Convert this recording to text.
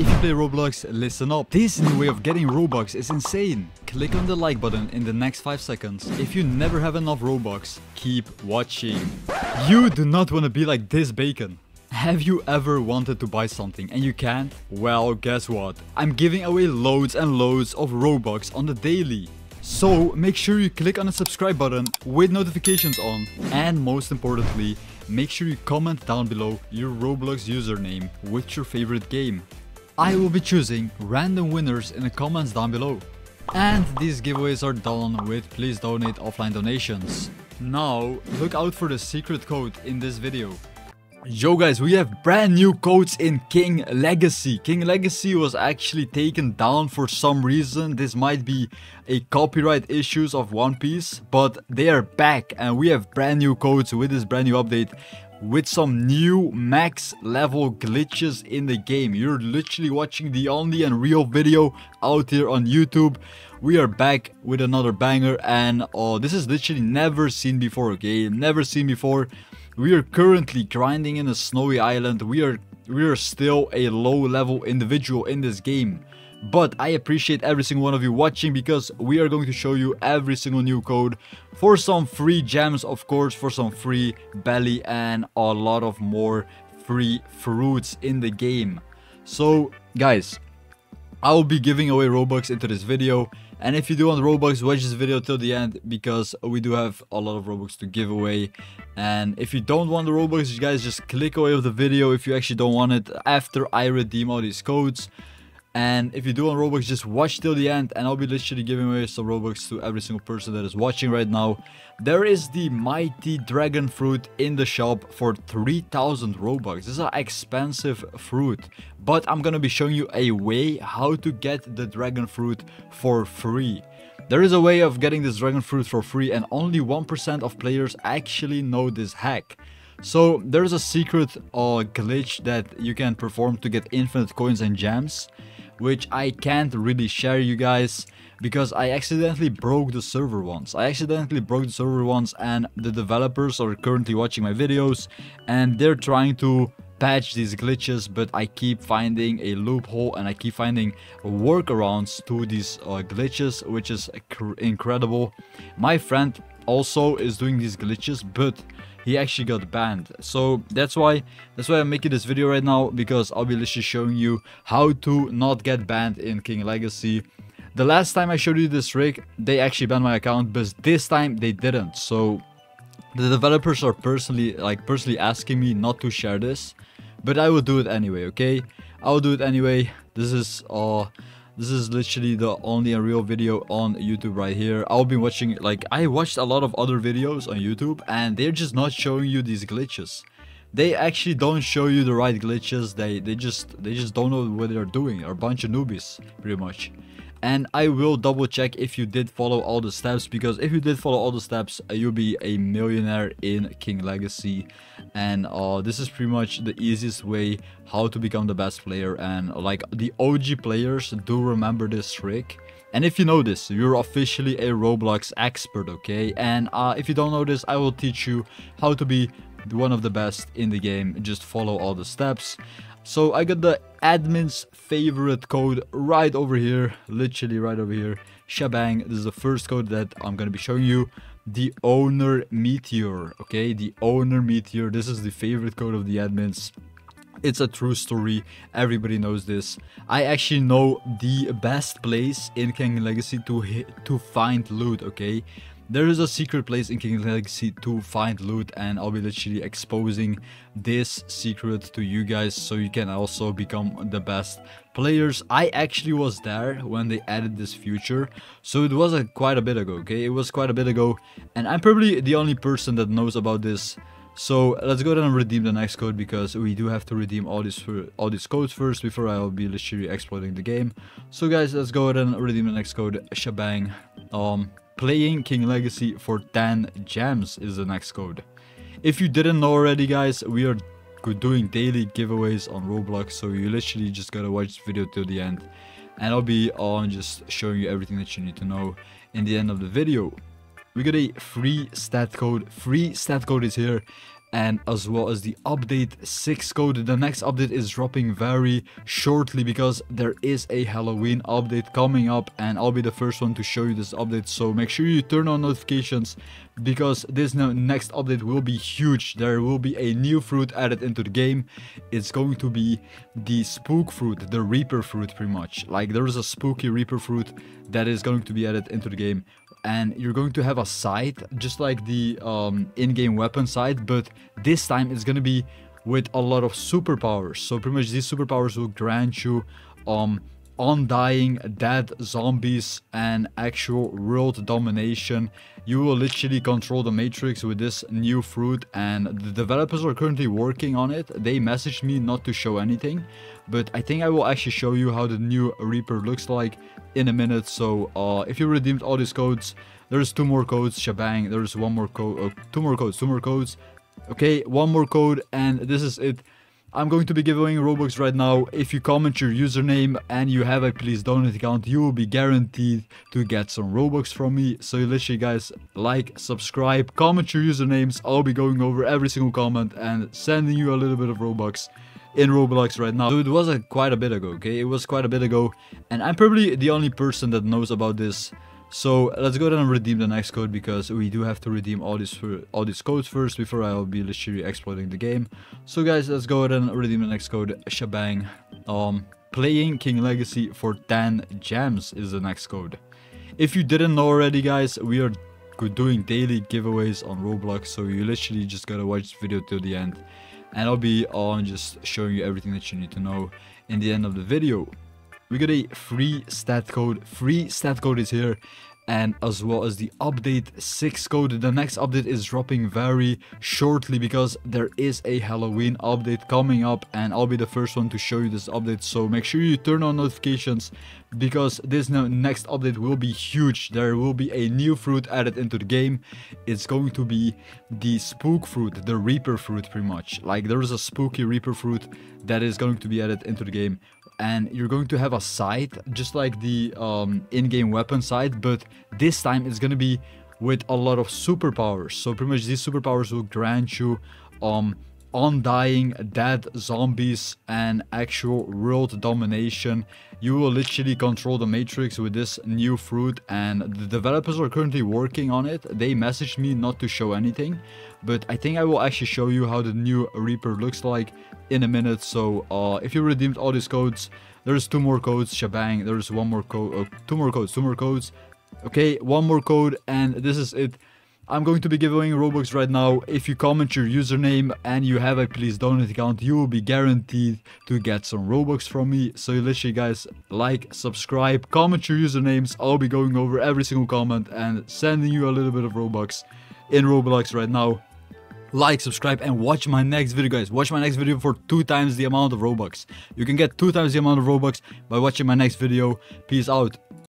If you play Roblox, listen up. This new way of getting Robux is insane. Click on the like button in the next 5 seconds. If you never have enough Robux, keep watching. You do not want to be like this bacon. Have you ever wanted to buy something and you can't? Well, guess what? I'm giving away loads and loads of Robux on the daily. So make sure you click on the subscribe button with notifications on. And most importantly, make sure you comment down below your Roblox username with your favorite game. I will be choosing random winners in the comments down below. And these giveaways are done with please donate offline donations. Now, look out for the secret code in this video. Yo guys, we have brand new codes in King Legacy. King Legacy was actually taken down for some reason. This might be a copyright issues of One Piece, but they are back and we have brand new codes with this brand new update, with some new max level glitches in the game. You're literally watching the only and real video out here on YouTube. We are back with another banger and this is literally never seen before, okay? Never seen before. We are currently grinding in a snowy island. We are still a low level individual in this game. But I appreciate every single one of you watching because we are going to show you every single new code for some free gems, of course, for some free belly and a lot of more free fruits in the game. So guys, I'll be giving away Robux into this video. And if you do want Robux, watch this video till the end because we do have a lot of Robux to give away. And if you don't want the Robux, you guys just click away of the video if you actually don't want it after I redeem all these codes. And if you do want Robux, just watch till the end and I'll be literally giving away some Robux to every single person that is watching right now. There is the mighty dragon fruit in the shop for 3000 Robux. This is an expensive fruit, but I'm gonna be showing you a way how to get the dragon fruit for free. There is a way of getting this dragon fruit for free and only 1% of players actually know this hack. So there's a secret glitch that you can perform to get infinite coins and gems, which I can't really share you guys because I accidentally broke the server once. And the developers are currently watching my videos and they're trying to patch these glitches, but I keep finding a loophole and I keep finding workarounds to these glitches, which is incredible. My friend also is doing these glitches, but he actually got banned. So that's why I'm making this video right now, because I'll be literally showing you how to not get banned in King Legacy. The last time I showed you this trick, they actually banned my account, but this time they didn't. So the developers are personally asking me not to share this, but I will do it anyway, okay? I'll do it anyway. This is literally the only and real video on YouTube right here. I'll be watching, like, I watched a lot of other videos on YouTube and they're just not showing you these glitches. They actually don't show you the right glitches. They just don't know what they're doing. They're a bunch of newbies, pretty much. And I will double check if you did follow all the steps, because if you did follow all the steps, you'll be a millionaire in King Legacy. And this is pretty much the easiest way how to become the best player. And like the OG players do remember this trick. And if you know this, you're officially a Roblox expert, okay? And if you don't know this, I will teach you how to be one of the best in the game. Just follow all the steps. So I got the admin's favorite code right over here, literally right over here. Shabang, this is the first code that I'm going to be showing you. The owner meteor, okay? The owner meteor, this is the favorite code of the admins. It's a true story, everybody knows this. I actually know the best place in King Legacy to find loot, okay? There is a secret place in King Legacy to find loot, and I'll be literally exposing this secret to you guys so you can also become the best players. I actually was there when they added this feature, so it was quite a bit ago, okay? It was quite a bit ago, and I'm probably the only person that knows about this. So let's go ahead and redeem the next code, because we do have to redeem all these codes first before I'll be literally exploiting the game. So guys, let's go ahead and redeem the next code, Shabang. Playing King Legacy for 10 gems is the next code. If you didn't know already, guys, we are doing daily giveaways on Roblox, so you literally just gotta watch this video till the end, and I'll be on just showing you everything that you need to know in the end of the video. We got a free stat code. Free stat code is here, and as well as the update 6 code. The next update is dropping very shortly because there is a Halloween update coming up, and I'll be the first one to show you this update, so make sure you turn on notifications because this next update will be huge. There will be a new fruit added into the game. It's going to be the spook fruit, the reaper fruit, pretty much. Like, there is a spooky reaper fruit that is going to be added into the game, and you're going to have a sight just like the in-game weapon sight, but this time it's going to be with a lot of superpowers. So pretty much these superpowers will grant you undying, dead zombies, and actual world domination. You will literally control the matrix with this new fruit, and the developers are currently working on it. They messaged me not to show anything, but I think I will actually show you how the new Reaper looks like in a minute. So if you redeemed all these codes, there's 2 more codes, Shabang, there's 1 more code, 2 more codes, okay, 1 more code, and this is it. I'm going to be giving Robux right now. If you comment your username and you have a Please Donate account, you will be guaranteed to get some Robux from me. So literally, guys, like, subscribe, comment your usernames. I'll be going over every single comment and sending you a little bit of Robux in Roblox right now. So it was quite a bit ago, okay? It was quite a bit ago, and I'm probably the only person that knows about this. So let's go ahead and redeem the next code, because we do have to redeem all these codes first before I'll be literally exploiting the game. So guys, let's go ahead and redeem the next code, Shebang. Playing King Legacy for 10 gems is the next code. If you didn't know already, guys, we are doing daily giveaways on Roblox, so you literally just gotta watch this video till the end, and I'll be on just showing you everything that you need to know in the end of the video. We got a free stat code. Free stat code is here, and as well as the update 6 code. The next update is dropping very shortly because there is a Halloween update coming up, and I'll be the first one to show you this update. So make sure you turn on notifications because this next update will be huge. There will be a new fruit added into the game. It's going to be the spook fruit, the reaper fruit, pretty much. Like, there is a spooky reaper fruit that is going to be added into the game, and you're going to have a sight just like the in-game weapon sight, but this time it's going to be with a lot of superpowers. So pretty much these superpowers will grant you undying, dead zombies, and actual world domination. You will literally control the matrix with this new fruit, and the developers are currently working on it. They messaged me not to show anything, but I think I will actually show you how the new Reaper looks like in a minute. So if you redeemed all these codes, there's 2 more codes, Shabang, there's 1 more code, 2 more codes, okay, 1 more code, and this is it. I'm going to be giving Robux right now. If you comment your username and you have a Please Donate account, you will be guaranteed to get some Robux from me. So literally, guys, like, subscribe, comment your usernames. I'll be going over every single comment and sending you a little bit of Robux in Roblox right now. Like, subscribe, and watch my next video, guys. Watch my next video for 2 times the amount of Robux. You can get 2 times the amount of Robux by watching my next video. Peace out.